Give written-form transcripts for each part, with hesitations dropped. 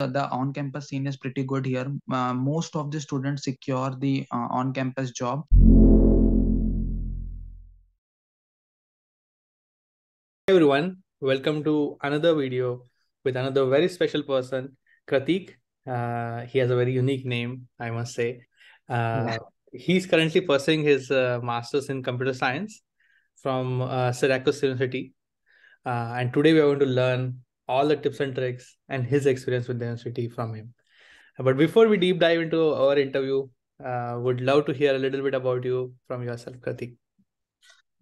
The on-campus scene is pretty good here. Most of the students secure the on-campus job. Hey everyone, welcome to another video with another very special person, Kratik. He has a very unique name, I must say. He's currently pursuing his master's in computer science from Syracuse University. And today we are going to learn all the tips and tricks and his experience with the university from him. But before we deep dive into our interview, would love to hear a little bit about you from yourself, Kratik.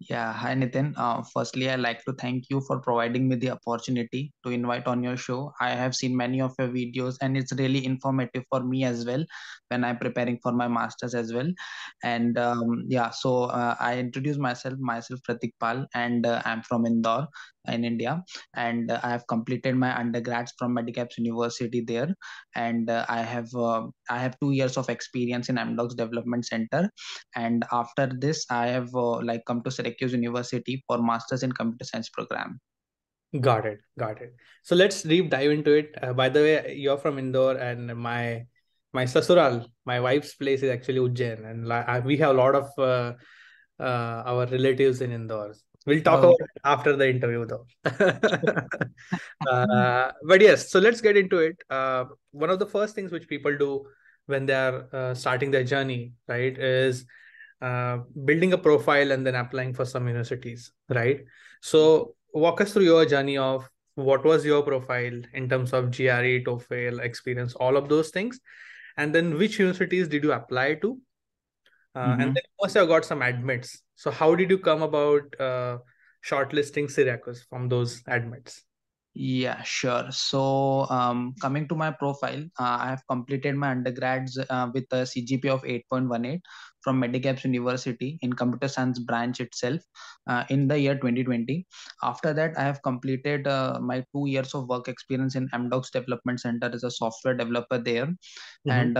Yeah, hi Nitin. Firstly, I'd like to thank you for providing me the opportunity to invite on your show. I have seen many of your videos and it's really informative for me as well when I'm preparing for my master's as well. And yeah, so I introduce myself Kratik Pal, and I'm from Indore in India, and I have completed my undergrads from MediCaps University there, and I have 2 years of experience in Amdocs Development Center, and after this I have come to Syracuse University for Masters in Computer Science program. Got it. So let's deep dive into it. By the way, you're from Indore, and my sasural, my wife's place is actually Ujjain, and we have a lot of our relatives in Indore. We'll talk about it after the interview though. But yes, so let's get into it. One of the first things which people do when they are starting their journey, right, is building a profile and then applying for some universities, right? So walk us through your journey of what was your profile in terms of GRE, TOEFL, experience, all of those things. And then which universities did you apply to? And then you must have got some admits. So how did you come about shortlisting Syracuse from those admits? Yeah, sure. So coming to my profile, I have completed my undergrads with a CGPA of 8.18 from MediCaps University in Computer Science branch itself in the year 2020. After that, I have completed my 2 years of work experience in Amdocs Development Center as a software developer there. And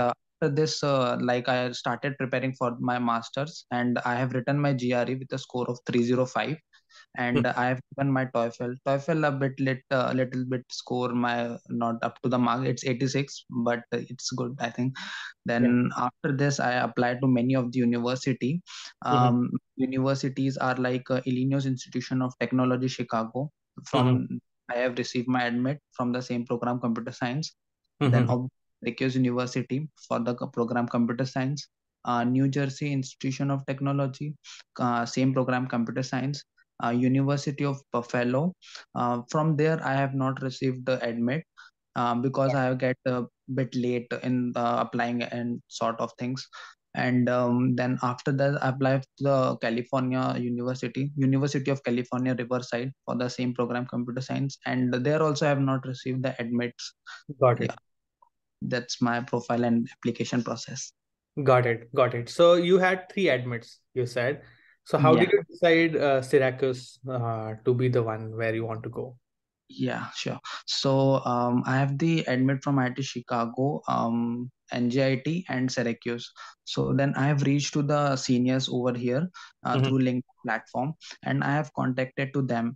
this I started preparing for my master's, and I have written my GRE with a score of 305, and I have given my TOEFL a bit little bit score, my not up to the mark, it's 86, but it's good, I think. Then after this I applied to many of the university. Universities are like Illinois Institution of Technology, Chicago. From I have received my admit from the same program, computer science. Then Syracuse University for the program computer science, New Jersey Institution of Technology, same program computer science, University of Buffalo. From there, I have not received the admit because I get a bit late in applying and sort of things. And then after that, I applied to the California University of California, Riverside for the same program computer science. And there also I have not received the admits. Got it. Yeah. That's my profile and application process. Got it. So you had 3 admits, you said. So how did you decide Syracuse to be the one where you want to go? Yeah, sure. So I have the admit from IIT Chicago, NJIT, and Syracuse. So then I have reached to the seniors over here through LinkedIn platform, and I have contacted to them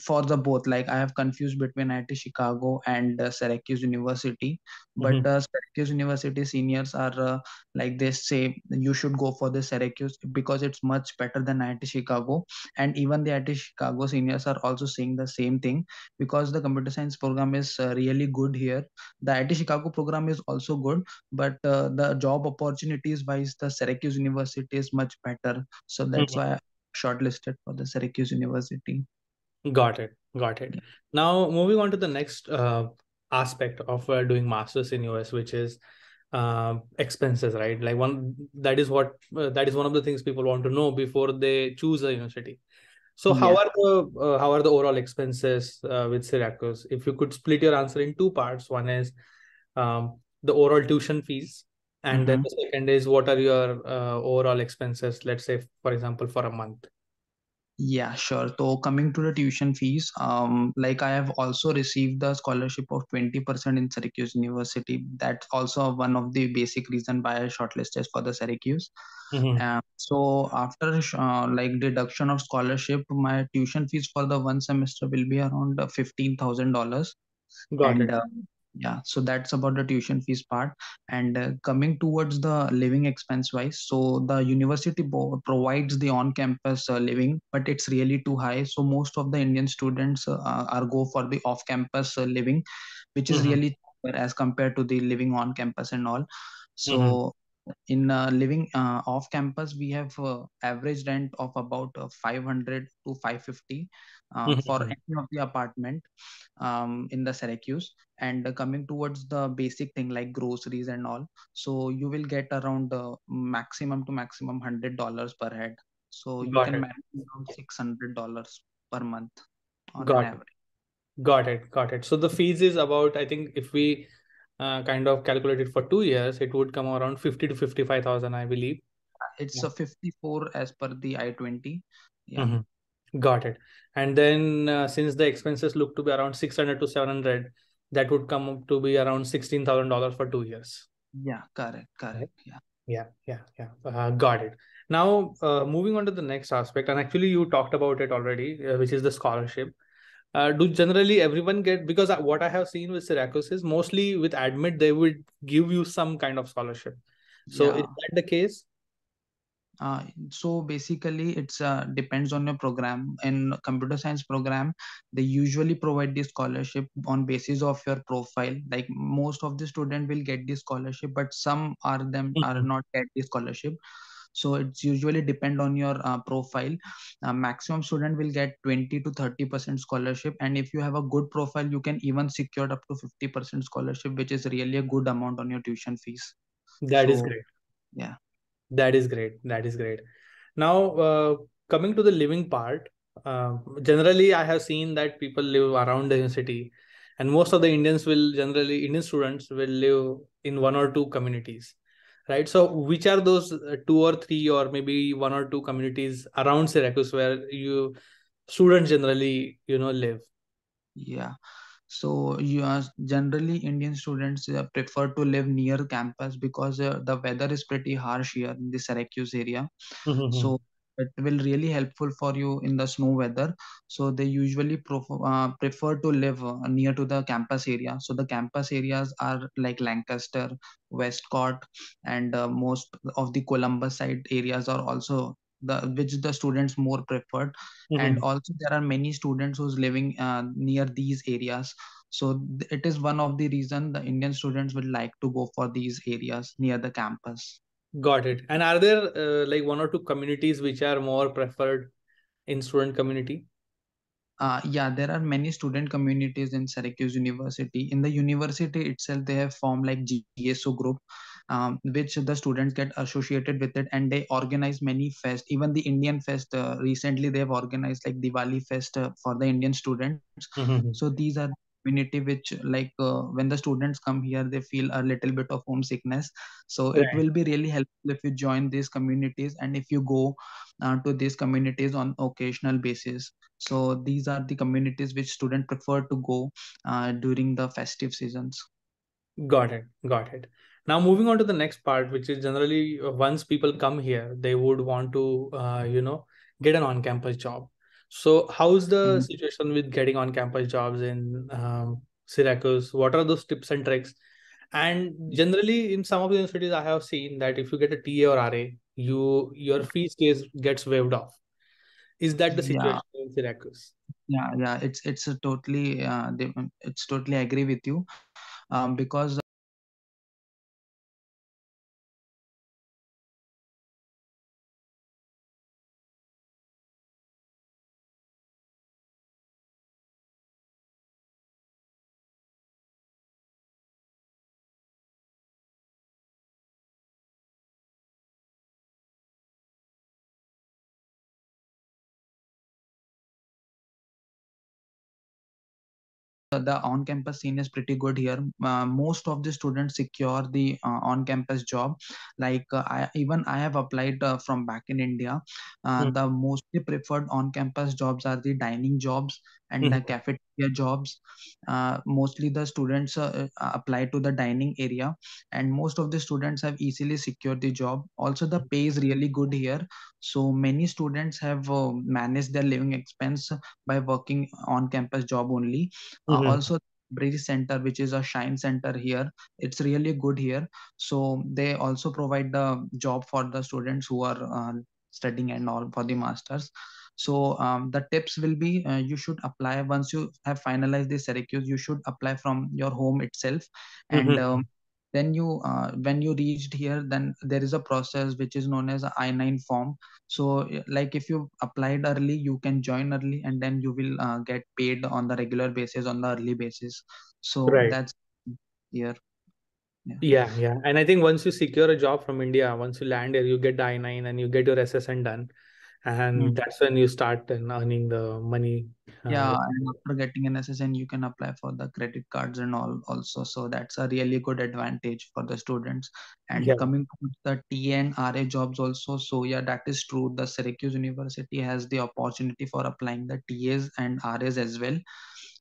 for the both. Like I have confused between IIT Chicago and Syracuse University, but Syracuse University seniors are they say you should go for the Syracuse because it's much better than IIT Chicago, and even the IIT Chicago seniors are also saying the same thing because the computer science program is really good here. The IIT Chicago program is also good, but the job opportunities wise, the Syracuse University is much better. So that's why shortlisted for the Syracuse University. Got it. Now moving on to the next aspect of doing masters in US, which is expenses, right? Like one that is one of the things people want to know before they choose a university. So how are the overall expenses with Syracuse? If you could split your answer in 2 parts, one is the overall tuition fees. And then the second is, what are your overall expenses, let's say, for example, for a month? Yeah, sure. So coming to the tuition fees, I have also received the scholarship of 20% in Syracuse University. That's also one of the basic reason why I shortlisted for the Syracuse. So after deduction of scholarship, my tuition fees for the 1 semester will be around $15,000. Got it. Yeah, so that's about the tuition fees part. And coming towards the living expense wise, so the university provides the on-campus living, but it's really too high. So most of the Indian students are go for the off-campus living, which is really cheaper as compared to the living on campus and all. So in living off campus, we have average rent of about 500 to 550 for any of the apartment in the Syracuse. And coming towards the basic thing like groceries and all, so you will get around maximum to maximum $100 per head. So you can manage around $600 per month on average. Got it. So the fees is about, I think if we kind of calculated for 2 years, it would come around 50 to 55,000, I believe. It's a 54 as per the I-20. Yeah. Got it. And then since the expenses look to be around 600 to 700, that would come up to be around $16,000 for 2 years. Yeah, correct. Yeah. Got it. Now, moving on to the next aspect, and actually you talked about it already, which is the scholarship. Do generally everyone get, because what I have seen with Syracuse is mostly with admit, they would give you some kind of scholarship. So is that the case? So basically it's depends on your program. In computer science program, they usually provide the scholarship on basis of your profile. Like most of the student will get the scholarship, but some are them are not get the scholarship. So it's usually depend on your profile. Maximum student will get 20 to 30% scholarship. And if you have a good profile, you can even secure up to 50% scholarship, which is really a good amount on your tuition fees. That is great. Yeah. That is great. Now, coming to the living part, generally I have seen that people live around the city, and most of the Indian students will live in one or two communities. Right. So which are those two or three or maybe one or two communities around Syracuse where you students generally, live? Yeah. So generally Indian students prefer to live near campus because the weather is pretty harsh here in the Syracuse area. So it will really helpful for you in the snow weather. So they usually prefer to live near to the campus area. So the campus areas are like Lancaster, Westcott, and most of the Columbus side areas are also which the students more preferred. And also there are many students who's living near these areas. So it is one of the reason the Indian students would like to go for these areas near the campus. Got it. And are there like one or two communities which are more preferred in student community? Yeah, there are many student communities in Syracuse University. In the university itself, they have formed like GSO group, which the students get associated with it, and they organize many fest. Even the Indian fest, recently they have organized like Diwali fest for the Indian students. So these are community which like when the students come here, they feel a little bit of homesickness. So it will be really helpful if you join these communities and if you go to these communities on occasional basis. So these are the communities which students prefer to go during the festive seasons. Got it. Now moving on to the next part, which is generally once people come here, they would want to, get an on-campus job. So how's the situation with getting on-campus jobs in Syracuse? What are those tips and tricks? And generally, in some of the universities, I have seen that if you get a TA or RA, your fees case gets waived off. Is that the situation in Syracuse? Yeah. It's totally agree with you, because. The on-campus scene is pretty good here. Most of the students secure the on-campus job. Like I have applied from back in India. The mostly preferred on-campus jobs are the dining jobs and the cafeteria jobs. Mostly the students apply to the dining area, and most of the students have easily secured the job. Also, the pay is really good here. So many students have managed their living expense by working on campus job only. Also, Bridge Center, which is a shine center here. It's really good here. So they also provide the job for the students who are studying and all for the masters. So the tips will be, you should apply once you have finalized the Syracuse, you should apply from your home itself. Mm-hmm. And then you, when you reached here, then there is a process which is known as I-9 form. So like if you applied early, you can join early, and then you will get paid on the regular basis, on the early basis. So right. That's here. Yeah. Yeah. And I think once you secure a job from India, once you land here, you get the I-9 and you get your SSN done. And mm-hmm. that's when you start earning the money. Yeah, and after getting an SSN, you can apply for the credit cards and all also. So that's a really good advantage for the students. And yeah. Coming to the TA and RA jobs also. So yeah, that is true. The Syracuse University has the opportunity for applying the TAs and RAs as well.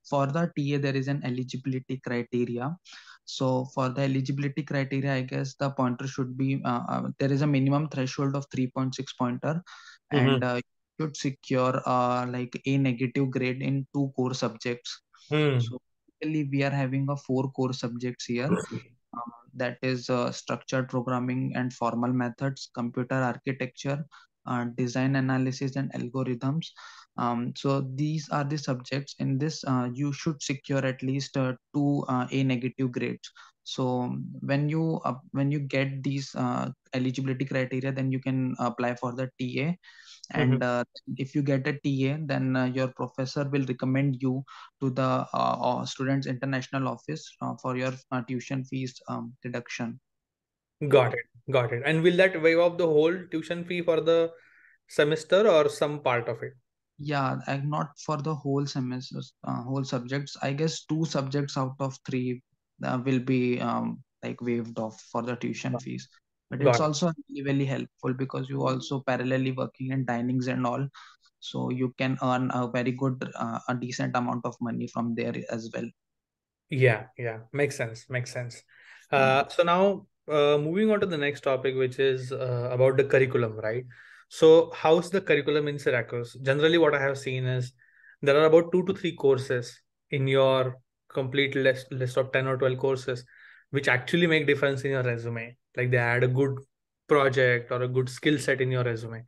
For the TA, there is an eligibility criteria. So for the eligibility criteria, I guess the pointer should be, there is a minimum threshold of 3.6 pointer. And you should secure like a negative grade in 2 core subjects. So basically we are having a 4 core subjects here. That is structured programming and formal methods, computer architecture, design analysis and algorithms. So these are the subjects. In this, you should secure at least 2 A negative grades. So when you get these eligibility criteria, then you can apply for the TA. And if you get a TA, then your professor will recommend you to the Students International Office for your tuition fees deduction. Got it. And will that waive off the whole tuition fee for the semester or some part of it? Yeah, not for the whole semester, whole subjects. I guess 2 subjects out of 3 will be like waived off for the tuition fees. But it's also really, really helpful because you also parallelly working in dinings and all. So you can earn a very good, a decent amount of money from there as well. Yeah. Makes sense. So now moving on to the next topic, which is about the curriculum, right? So how's the curriculum in Syracuse? Generally, what I have seen is there are about 2 to 3 courses in your complete list of 10 or 12 courses, which actually make difference in your resume. Like they add a good project or a good skill set in your resume.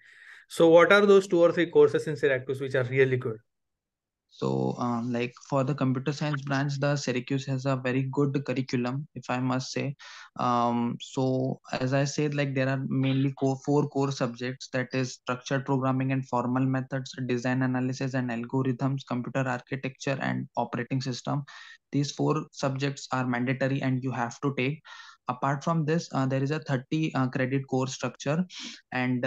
So what are those 2 or 3 courses in Syracuse which are really good? So like for the computer science branch, the Syracuse has a very good curriculum, if I must say. So as I said, like there are mainly 4 core subjects, that is structured programming and formal methods, design analysis and algorithms, computer architecture and operating system. These 4 subjects are mandatory and you have to take. Apart from this, there is a 30 credit course structure, and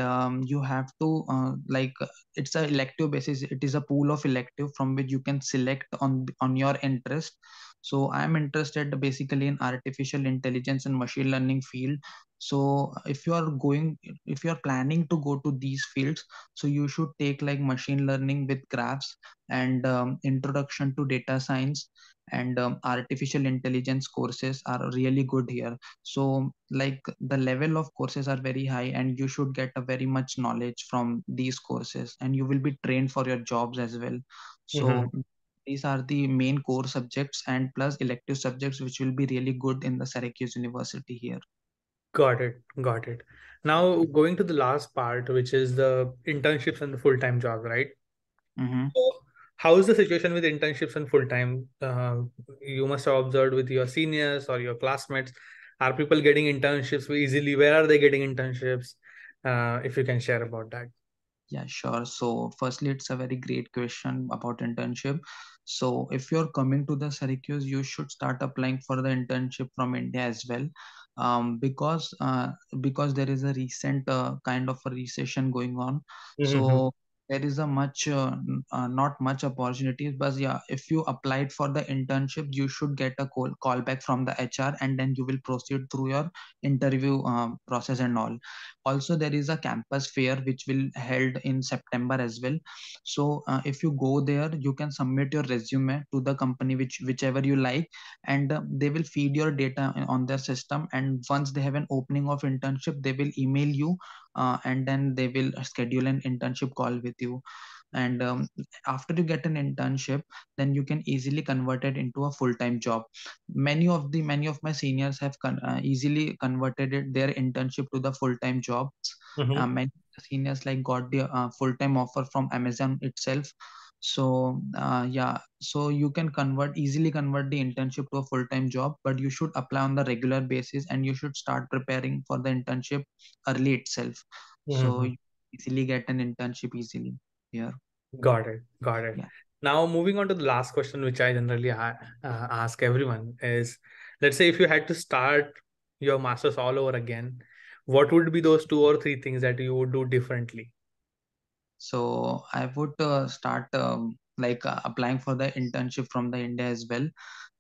you have to like it's an elective basis. It is a pool of elective from which you can select on your interest. So I'm interested basically in artificial intelligence and machine learning field. So if you are planning to go to these fields, so you should take like machine learning with graphs and introduction to data science. And artificial intelligence courses are really good here. So like the level of courses are very high and you should get a very much knowledge from these courses, and you will be trained for your jobs as well. So these are the main core subjects and plus elective subjects, which will be really good in the Syracuse University here. Got it. Now going to the last part, which is the internships and the full-time job, right? So, how is the situation with internships and full-time? You must have observed with your seniors or your classmates. Are people getting internships easily? Where are they getting internships? If you can share about that. Yeah, sure. So firstly, it's a very great question about internship. So if you're coming to the Syracuse, you should start applying for the internship from India as well. Because there is a recent kind of a recession going on. So there is a much, not much opportunities, but yeah, if you applied for the internship, you should get a call back from the HR, and then you will proceed through your interview process and all. Also, there is a campus fair, which will held in September as well. So if you go there, you can submit your resume to the company, whichever you like, and they will feed your data on their system. And once they have an opening of internship, they will email you. And then they will schedule an internship call with you. And after you get an internship, then you can easily convert it into a full-time job. Many of my seniors have easily converted their internship to the full-time jobs. Mm-hmm. Many seniors got the full-time offer from Amazon itself. So so you can easily convert the internship to a full-time job, but you should apply on the regular basis and you should start preparing for the internship early itself. Mm-hmm. So you easily get an internship easily here. Got it. Yeah. Now moving on to the last question, which I generally ask everyone is, let's say if you had to start your master's all over again, what would be those two or three things that you would do differently? So I would start applying for the internship from the India as well,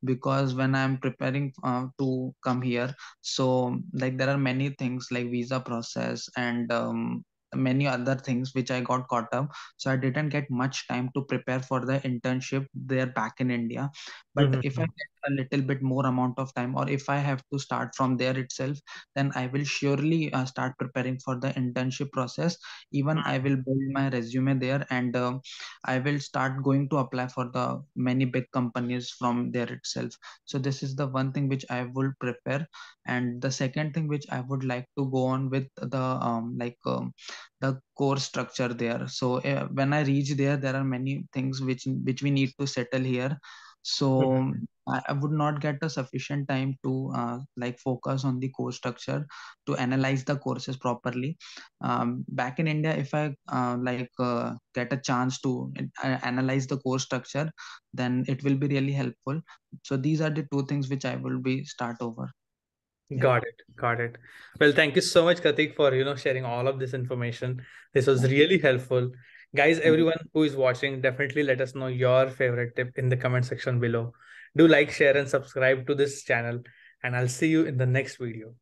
because when I'm preparing to come here, so there are many things like visa process and many other things which I got caught up. So I didn't get much time to prepare for the internship there back in India. But mm-hmm. if I get a little bit more amount of time, or if I have to start from there itself, then I will surely start preparing for the internship process. Even I will build my resume there, and I will start going to apply for the many big companies from there itself. So this is the one thing which I will prepare. And the second thing which I would like to go on with the core structure there. So when I reach there, there are many things which we need to settle here. So mm-hmm. I would not get a sufficient time to focus on the core structure, to analyze the courses properly. Back in India, if I get a chance to analyze the core structure, then it will be really helpful. So these are the two things which I will be start over. Yeah. Got it. Well, thank you so much, Kratik, for sharing all of this information. This was really helpful. Guys, everyone who is watching, definitely let us know your favorite tip in the comment section below. Do like, share, and subscribe to this channel, and I'll see you in the next video.